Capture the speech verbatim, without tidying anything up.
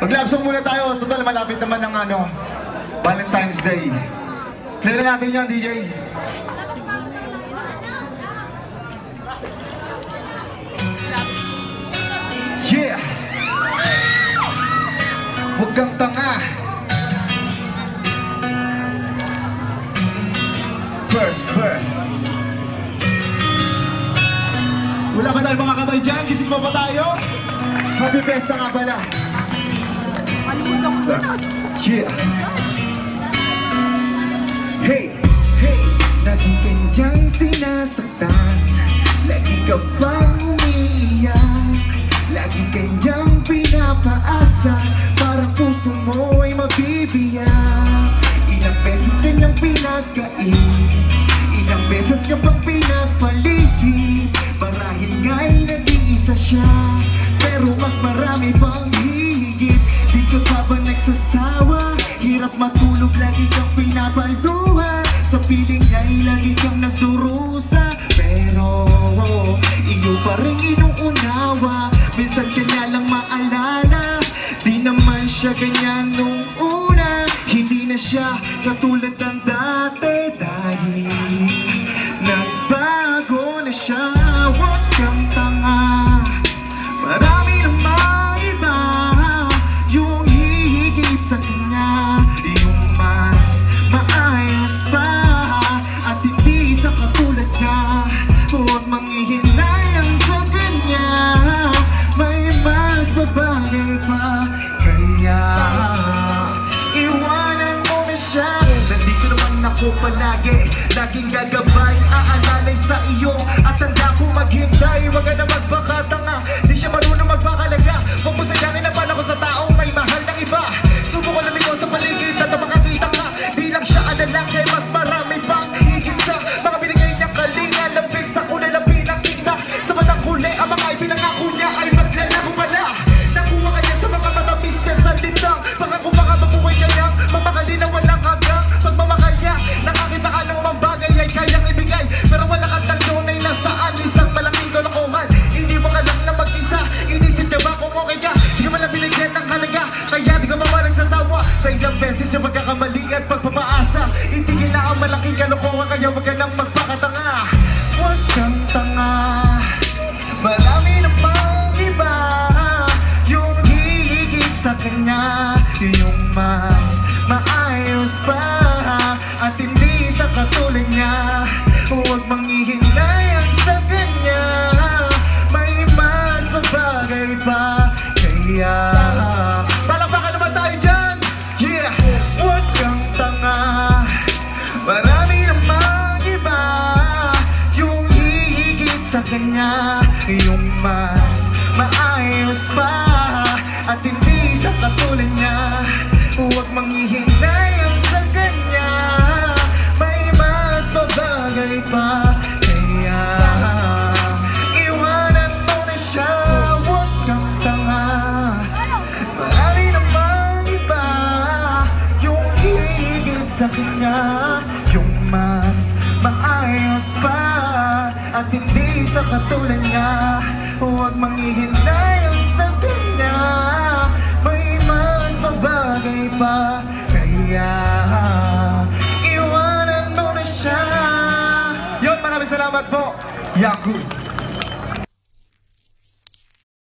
Maglapsong muna tayo. Total, malapit naman ng ano, Valentine's Day. Clear natin yan, D J. Yeah! Huwag kang tanga. First, first. Wala ba tayo mga kabay dyan? Gising mo ba tayo? Happy Pesta nga pala. Yeah. Hey, hey. Lagi kanyang sinasaktan. Lagi ka pang umiiyak. Lagi kanyang pinapaasa. Parang puso mo ay mabibiyak. Ilang beses kanyang pinagkain. Ilang beses ka pang pinapaligid. Marahil nga'y nag-iisa siya, pero mas marami pang hihigit. Di ka pa ba nagsasawa? Hirap matulog, lagi kang pinabalduha. Sa piling niya'y lagi kang nagdurusa. Pero iyo pa rin inuunawa. Minsan ka niya lang maalala. Di naman siya ganyan nung una. Hindi na siya katulad ng dati. Dahil nagbago na siya. Huwag kang tanga. Marami na maiba. Yung hihigit sa kanya. Yung mas maayos pa. At hindi sa katulad niya. Huwag manghihinayang sa kanya. May mas babagay pa. Kaya iwanan mo na siya. Nandito naman ako palagi. Laging gagabay, aalalay sa iyo. At tanda ko maghintay. Huwag ka na magpakatanga. Di siya marunong magpakalaga. Huwag mo sayangin na pala ko sa taong may mahal ng iba. Subukan na ligaw sa paligid at makakita ka. Di lang siya alala kay mas marami pang higit sa mga binigay niyang kalinga. Lapit sa kulay na pinakita. Sa matang kulay ang mga ipinangako niya ay maglalago ka na. Nakuha ka niya sa mga matamis niya sa litang. Baka kung baka mabuhay ka niyang mamakali na walang hanggang pagmamakal niya. Nakakita ka ng mga bagay ay kayang ibigay. Pero wala kang tanong ay nasaan isang malaking kalakuhan. Hindi mo ka lang na mag-isa. Inisip niya ba kung okay ka? Hindi mo lang binigyan ng halaga. Kaya di ka mawalang sasawa. Sa ilang beses yung magkakamali at pagpapaasa. Hindi na ang malaking kalakuhan. Kaya wag ka lang magpakatanga. Huwag kang tanga. Marami na pang iba. Yung hihigit sa kanya. Yung mas maayos pa. At hindi sa katulad niya. Huwag manghihinayang sa kanya. May mas mabagay pa. Kaya palakpakan naman tayo dyan. Yeah. Huwag kang tanga. Marami namang iba. Yung hihigit sa kanya. Yung mas maayos pa. At hindi sa katulad niya. Huwag manghihinayang sa kanya. Bagay pa, kaya iwanan mo na siya. Huwag kang tanga. Marami naman iba. Yung higit sa kanya. Yung mas maayos pa. At hindi sa katulad niya. Huwag manghihinayang sa kanya. May mas mabagay pa. Kaya iwanan mo na siya. Maraming salamat po, Yaku.